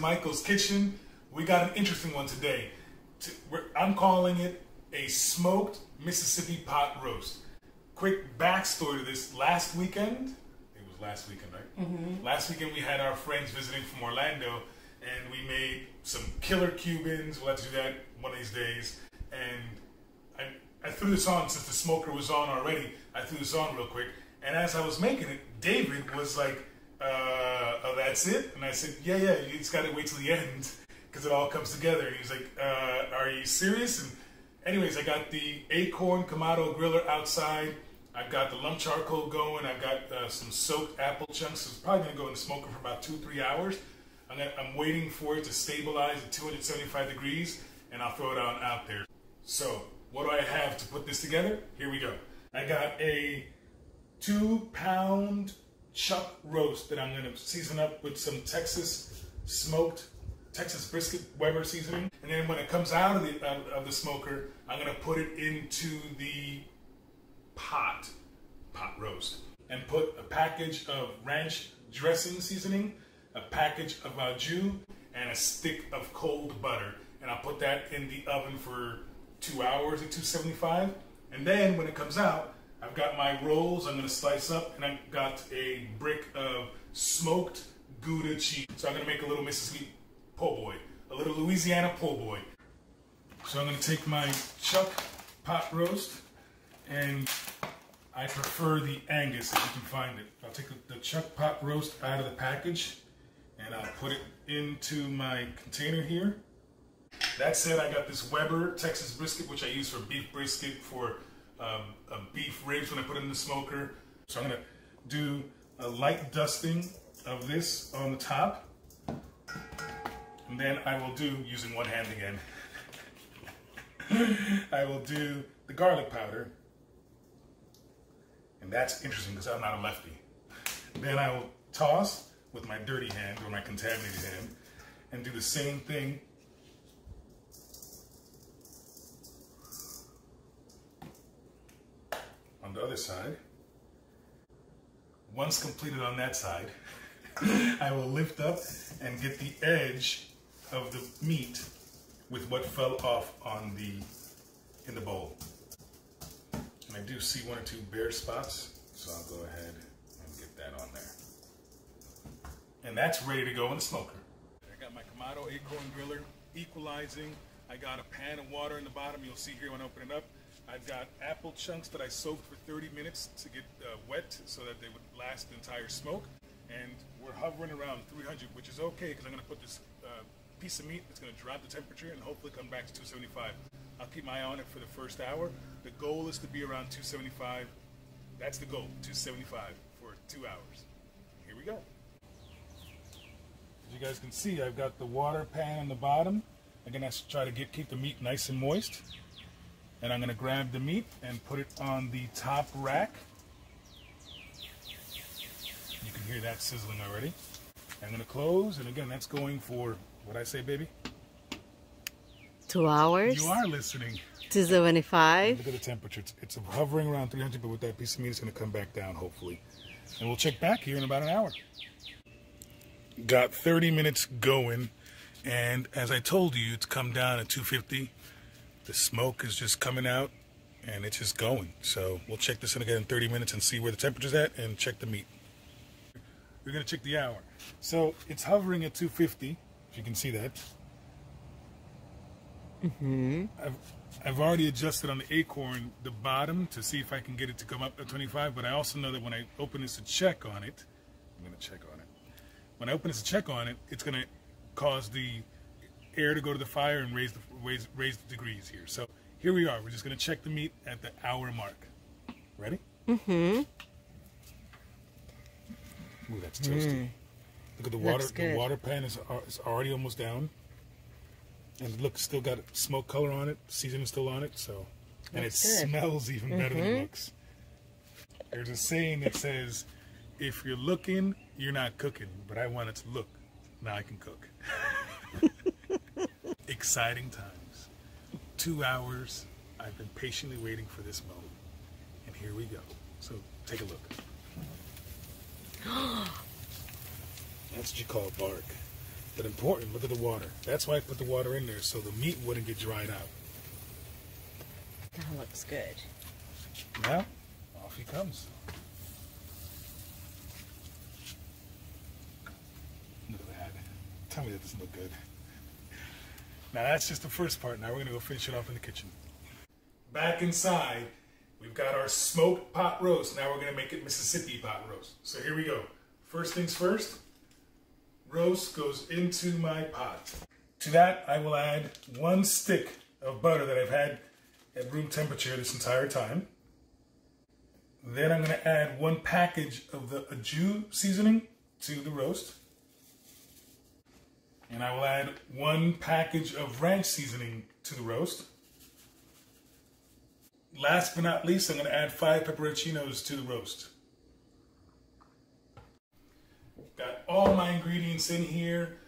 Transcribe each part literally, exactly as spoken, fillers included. Michael's Kitchen. We got an interesting one today. I'm calling it a smoked Mississippi pot roast. Quick backstory to this. Last weekend, it was last weekend, right? Mm-hmm. Last weekend we had our friends visiting from Orlando, and we made some killer Cubans. We'll have to do that one of these days. And I, I threw this on, since the smoker was on already, I threw this on real quick. And as I was making it, David was like, uh, oh, that's it? And I said, yeah, yeah, you just gotta wait till the end, because it all comes together. And he was like, uh, are you serious? And anyways, I got the Acorn Kamado Griller outside. I've got the lump charcoal going. I've got uh, some soaked apple chunks. It's probably gonna go in the smoker for about two, three hours. I'm, gonna, I'm waiting for it to stabilize at two hundred seventy-five degrees, and I'll throw it on out there. So, what do I have to put this together? Here we go. I got a two pound chuck roast that I'm gonna season up with some Texas smoked Texas brisket Weber seasoning, and then when it comes out of the out of the smoker, I'm gonna put it into the pot pot roast and put a package of ranch dressing seasoning, a package of au jus, and a stick of cold butter, and I'll put that in the oven for two hours at two seventy-five. And then when it comes out, I've got my rolls I'm gonna slice up, and I've got a brick of smoked Gouda cheese. So I'm gonna make a little Mississippi Po'Boy, a little Louisiana Po'Boy. So I'm gonna take my chuck pot roast, and I prefer the Angus if you can find it. I'll take the chuck pot roast out of the package, and I'll put it into my container here. That said, I got this Weber Texas brisket, which I use for beef brisket, for Um, uh, beef ribs when I put it in the smoker. So I'm gonna do a light dusting of this on the top, and then I will do, using one hand again, I will do the garlic powder, and that's interesting because I'm not a lefty. Then I will toss with my dirty hand, or my contaminated hand, and do the same thing. The other side. Once completed on that side, I will lift up and get the edge of the meat with what fell off on the in the bowl. And I do see one or two bare spots, so I'll go ahead and get that on there. And that's ready to go in the smoker. I got my Kamado Acorn Griller equalizing. I got a pan of water in the bottom. You'll see here when I open it up. I've got apple chunks that I soaked for thirty minutes to get uh, wet so that they would last the entire smoke. And we're hovering around three hundred, which is okay because I'm going to put this uh, piece of meat that's going to drop the temperature and hopefully come back to two seventy-five. I'll keep my eye on it for the first hour. The goal is to be around two seventy-five. That's the goal, two seventy-five for two hours. Here we go. As you guys can see, I've got the water pan on the bottom. Again, I try to get, keep the meat nice and moist. And I'm gonna grab the meat and put it on the top rack. You can hear that sizzling already. I'm gonna close, and again, that's going for, what'd I say, baby? Two hours. You are listening. two seventy-five. Look at the temperature. It's, it's hovering around three hundred, but with that piece of meat, it's gonna come back down, hopefully. And we'll check back here in about an hour. Got thirty minutes going, and as I told you, it's come down at two fifty. The smoke is just coming out, and it's just going. So we'll check this in again in thirty minutes and see where the temperature's at, and check the meat. We're gonna check the hour. So it's hovering at two fifty, if you can see that. Mm-hmm. I've, I've already adjusted on the Acorn, the bottom, to see if I can get it to come up at twenty-five, but I also know that when I open this to check on it, I'm gonna check on it. When I open this to check on it, it's gonna cause the air to go to the fire and raise the raise, raise the degrees here. So here we are. We're just going to check the meat at the hour mark. Ready? Mm-hmm. Ooh, that's toasty. Mm. Look at the water. The water pan is, is already almost down. And look, still got smoke color on it. Seasoning still on it. So, and looks it good. Smells even mm-hmm. better than it looks. There's a saying that says, if you're looking, you're not cooking. But I want it to look. Now I can cook. Exciting times. Two hours. I've been patiently waiting for this moment. And here we go. So take a look. That's what you call bark. But important, look at the water. That's why I put the water in there, so the meat wouldn't get dried out. That looks good. Now, off he comes. Look at that. Tell me that doesn't look good. Now that's just the first part. Now we're going to go finish it off in the kitchen. Back inside, we've got our smoked pot roast. Now we're going to make it Mississippi pot roast. So here we go. First things first, roast goes into my pot. To that, I will add one stick of butter that I've had at room temperature this entire time. Then I'm going to add one package of the ajou seasoning to the roast. And I will add one package of ranch seasoning to the roast. Last but not least, I'm going to add five pepperoncinos to the roast. Got all my ingredients in here.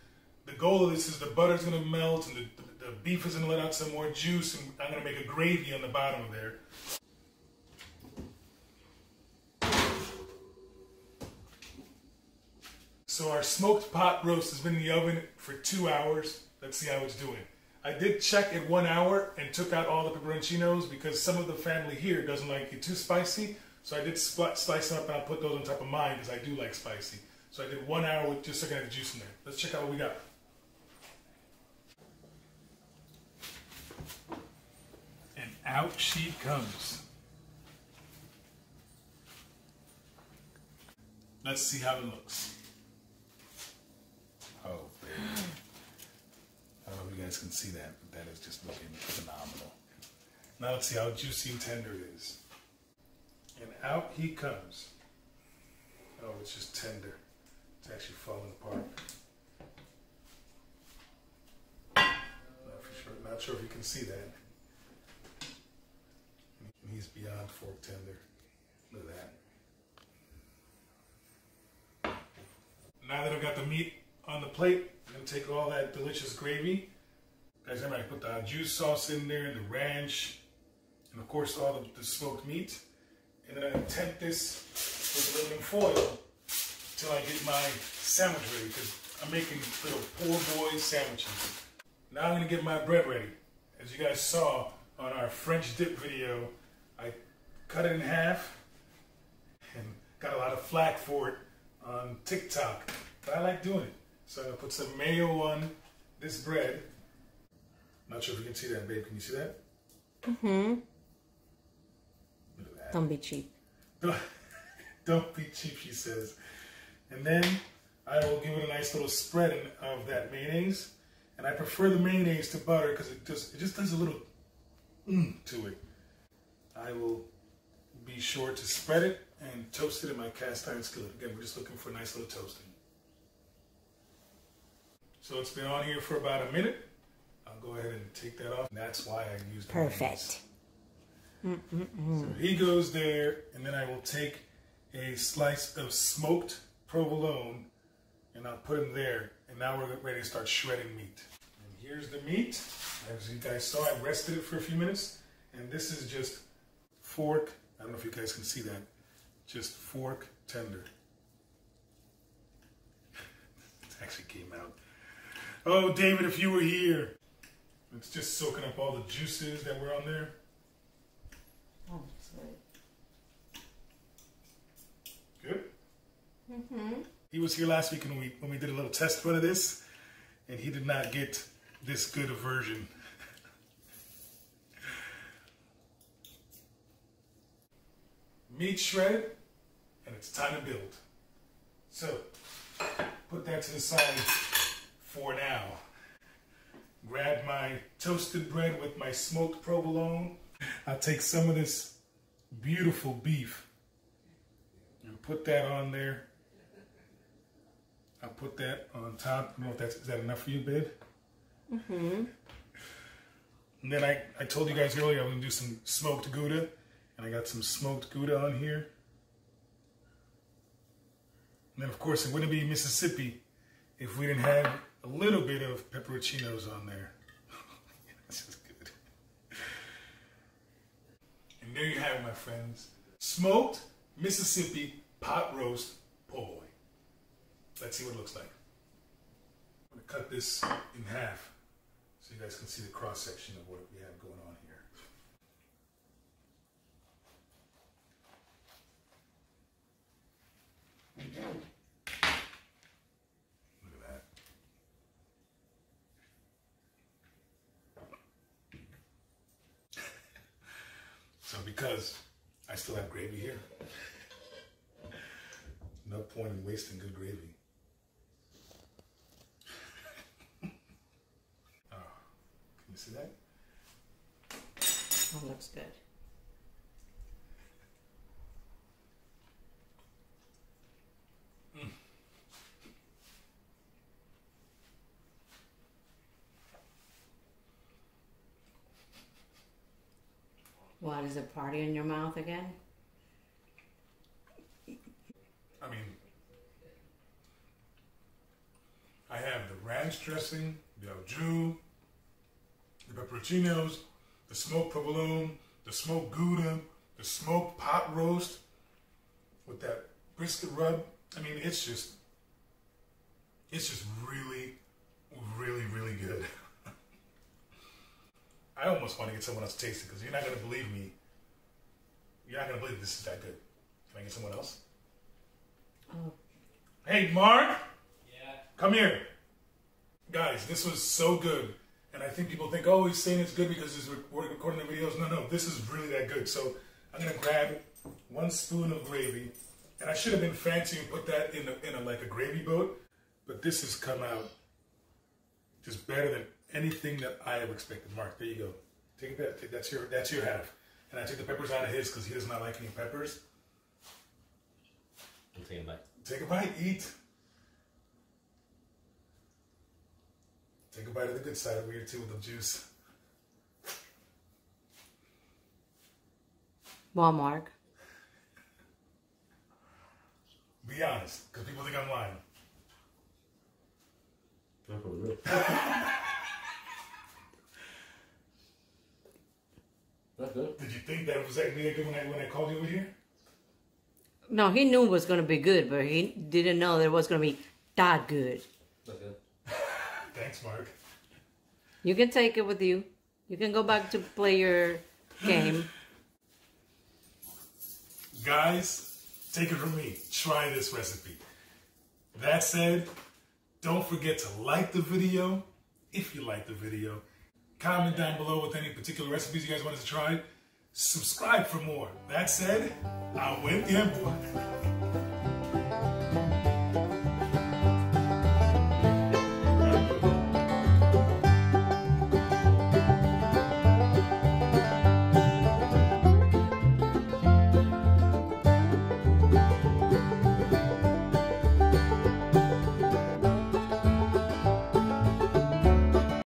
The goal of this is the butter's going to melt and the, the, the beef is going to let out some more juice, and I'm going to make a gravy on the bottom of there. So our smoked pot roast has been in the oven for two hours. Let's see how it's doing. I did check at one hour and took out all the pepperoncinos because some of the family here doesn't like it too spicy. So I did slice them up and I'll put those on top of mine because I do like spicy. So I did one hour with just looking at the juice in there. Let's check out what we got. And out she comes. Let's see how it looks. Oh, baby. I don't know if you guys can see that, but that is just looking phenomenal. Now let's see how juicy and tender it is. And out he comes. Oh, it's just tender. It's actually falling apart. Not for sure, not sure if you can see that. And he's beyond fork tender. Look at that. Now that I've got the meat on the plate, I'm going to take all that delicious gravy. Guys, remember I put the juice sauce in there, the ranch, and of course all the, the smoked meat. And then I temp this with aluminum foil until I get my sandwich ready, because I'm making little Po'Boy sandwiches. Now I'm going to get my bread ready. As you guys saw on our French dip video, I cut it in half and got a lot of flack for it on TikTok, but I like doing it. So I'm going to put some mayo on this bread. Not sure if you can see that, babe. Can you see that? Mm-hmm. Look at that. Don't be cheap. Don't, don't be cheap, she says. And then I will give it a nice little spreading of that mayonnaise. And I prefer the mayonnaise to butter because it just, it just does a little mm to it. I will be sure to spread it and toast it in my cast iron skillet. Again, we're just looking for a nice little toasting. So it's been on here for about a minute. I'll go ahead and take that off. And that's why I used perfect. Mm -mm -mm. So he goes there, and then I will take a slice of smoked provolone, and I'll put him there. And now we're ready to start shredding meat. And here's the meat. As you guys saw, I rested it for a few minutes, and this is just fork. I don't know if you guys can see that. Just fork tender. It actually came out. Oh, David, if you were here. It's just soaking up all the juices that were on there. Oh, sorry. Good? Mm-hmm. He was here last week when we, when we did a little test run of this, and he did not get this good a version. Meat shredded, and it's time to build. So, put that to the side. For now, grab my toasted bread with my smoked provolone. I'll take some of this beautiful beef and put that on there. I'll put that on top. I don't know if that's, is that enough for you, babe? Mm-hmm. And then I, I told you guys earlier I'm gonna do some smoked gouda, and I got some smoked gouda on here. And then of course it wouldn't be Mississippi if we didn't have a little bit of pepperoncinos on there. This is good. And there you have it, my friends. Smoked Mississippi pot roast Po'Boy. Let's see what it looks like. I'm going to cut this in half so you guys can see the cross section of what we have going on here. Look at that. So because I still have gravy here, no point in wasting good gravy. Oh, can you see that? Oh, looks good. What, is a party in your mouth again? I mean, I have the ranch dressing, the au jus, the pepperoncinos, the smoked provolone, the smoked gouda, the smoked pot roast with that brisket rub. I mean, it's just, it's just really, really, really good. I almost want to get someone else to taste it because you're not going to believe me. You're not going to believe this is that good. Can I get someone else? Oh. Hey, Mark. Yeah. Come here. Guys, this was so good. And I think people think, oh, he's saying it's good because he's recording the videos. No, no, this is really that good. So I'm going to grab one spoon of gravy. And I should have been fancy and put that in a, in a, like a gravy boat. But this has come out just better than anything that I have expected. Mark, there you go. Take that. Take, that's your that's your half. And I took the peppers out of his because he does not like any peppers. I'm taking a bite. Take a bite. Eat. Take a bite of the good side over here too with the juice. Well, Mark. Be honest, because people think I'm lying. Not for real. Did you think that was that really good when I, when I called you over here? No, he knew it was going to be good, but he didn't know that it was going to be that good. Okay. Thanks, Mark. You can take it with you. You can go back to play your game. Guys, take it from me. Try this recipe. That said, don't forget to like the video if you like the video. Comment down below with any particular recipes you guys want us to try. Subscribe for more. That said, a buen tiempo.